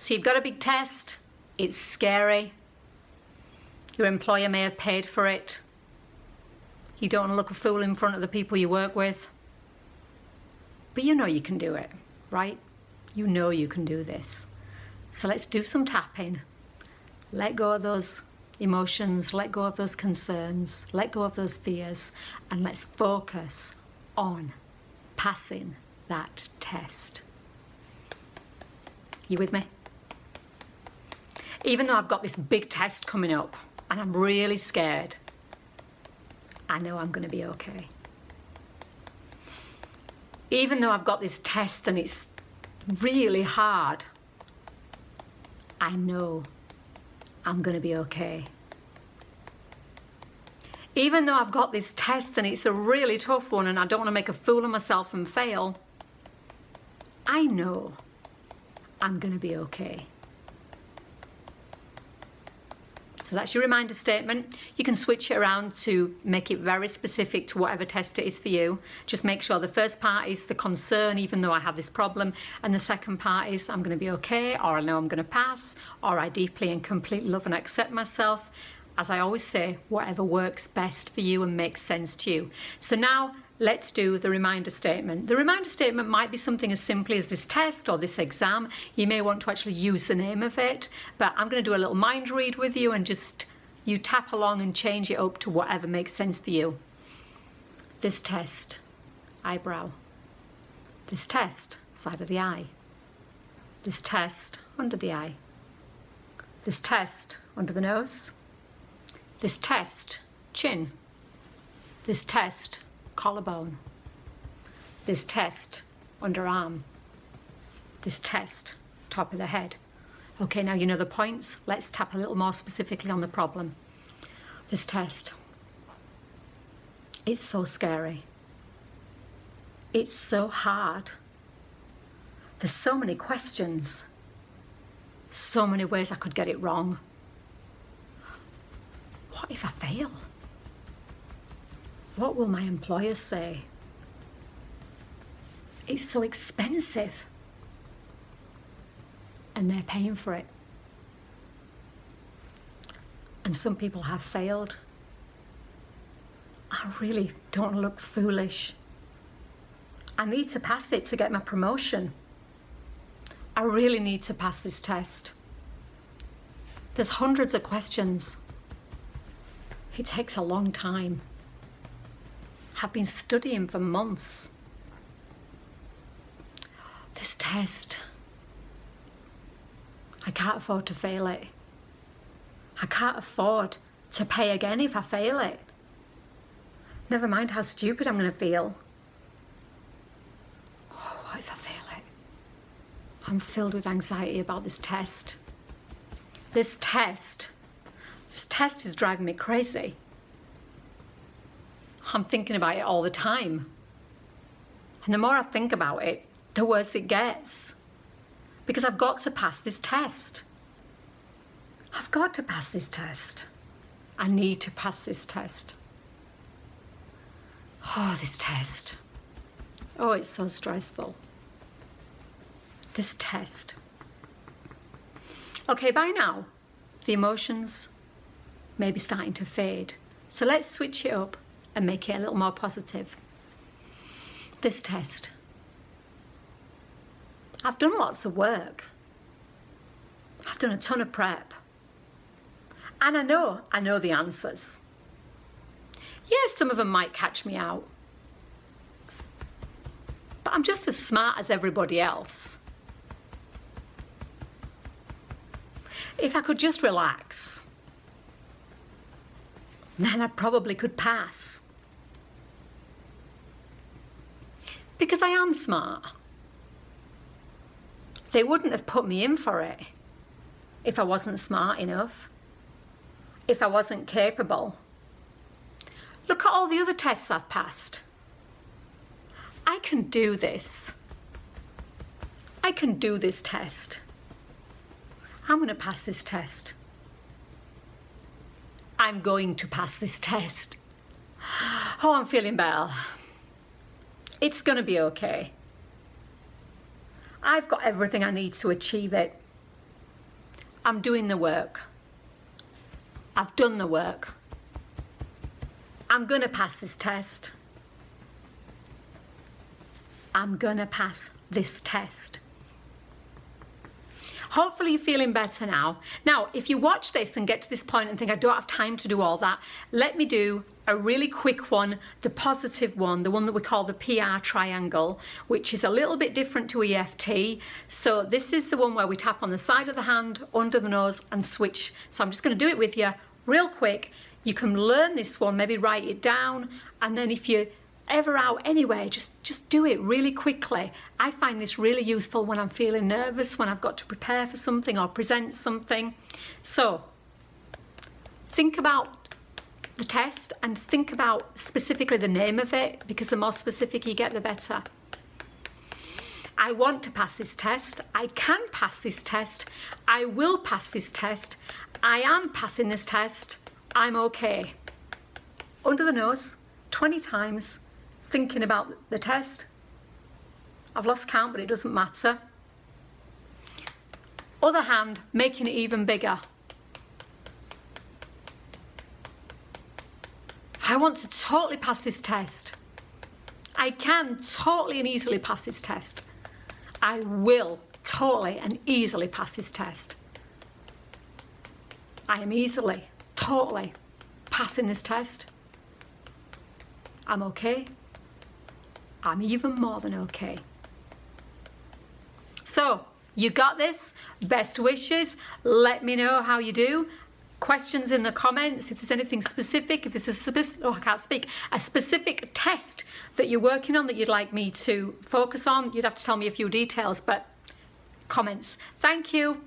So you've got a big test, it's scary, your employer may have paid for it, you don't want to look a fool in front of the people you work with, but you know you can do it, right? You know you can do this. So let's do some tapping, let go of those emotions, let go of those concerns, let go of those fears, and let's focus on passing that test. You with me? Even though I've got this big test coming up and I'm really scared, I know I'm going to be okay. Even though I've got this test and it's really hard, I know I'm going to be okay. Even though I've got this test and it's a really tough one and I don't want to make a fool of myself and fail, I know I'm going to be okay. So that's your reminder statement. You can switch it around to make it very specific to whatever test it is for you. Just make sure the first part is the concern, even though I have this problem, and the second part is I'm going to be okay, or I know I'm going to pass, or I deeply and completely love and accept myself. As I always say, whatever works best for you and makes sense to you. So now let's do the reminder statement. The reminder statement might be something as simply as this test or this exam. You may want to actually use the name of it, but I'm going to do a little mind read with you and just you tap along and change it up to whatever makes sense for you. This test, eyebrow. This test, side of the eye. This test, under the eye. This test, under the nose. This test, chin. This test, collarbone. This test, underarm. This test, top of the head. Okay, now you know the points. Let's tap a little more specifically on the problem. This test. It's so scary. It's so hard. There's so many questions. So many ways I could get it wrong. What if I fail? What will my employer say? It's so expensive. And they're paying for it. And some people have failed. I really don't look foolish. I need to pass it to get my promotion. I really need to pass this test. There's hundreds of questions. It takes a long time. I've been studying for months. This test, I can't afford to fail it. I can't afford to pay again if I fail it. Never mind how stupid I'm going to feel. Oh, what if I fail it? I'm filled with anxiety about this test. This test is driving me crazy. I'm thinking about it all the time. And the more I think about it, the worse it gets. Because I've got to pass this test. I've got to pass this test. I need to pass this test. Oh, this test. Oh, it's so stressful. This test. Okay, by now, the emotions may be starting to fade. So let's switch it up and make it a little more positive. This test. I've done lots of work. I've done a ton of prep. And I know the answers. Yes, some of them might catch me out. But I'm just as smart as everybody else. If I could just relax, then I probably could pass. Because I am smart. They wouldn't have put me in for it if I wasn't smart enough, if I wasn't capable. Look at all the other tests I've passed. I can do this. I can do this test. I'm going to pass this test. I'm going to pass this test. Oh, I'm feeling better. It's going to be okay. I've got everything I need to achieve it. I'm doing the work. I've done the work. I'm going to pass this test. I'm going to pass this test. Hopefully you're feeling better now. Now, if you watch this and get to this point and think, I don't have time to do all that, let me do a really quick one, the positive one, the one that we call the PR triangle, which is a little bit different to EFT. So this is the one where we tap on the side of the hand, under the nose, and switch. So I'm just going to do it with you real quick. You can learn this one, maybe write it down, and then if you're ever out anywhere, just do it really quickly. I find this really useful when I'm feeling nervous, when I've got to prepare for something or present something. So think about the test and think about specifically the name of it, because the more specific you get, the better. I want to pass this test. I can pass this test. I will pass this test. I am passing this test. I'm okay. Under the nose, 20 times, thinking about the test. I've lost count, but it doesn't matter. Other hand, making it even bigger. I want to totally pass this test. I can totally and easily pass this test. I will totally and easily pass this test. I am easily, totally passing this test. I'm okay. I'm even more than okay. So, you got this. Best wishes. Let me know how you do. Questions in the comments. If there's anything specific, if it's a specific, oh, I can't speak, a specific test that you're working on that you'd like me to focus on, you'd have to tell me a few details, but comments. Thank you.